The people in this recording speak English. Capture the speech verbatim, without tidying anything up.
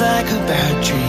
like a bad dream.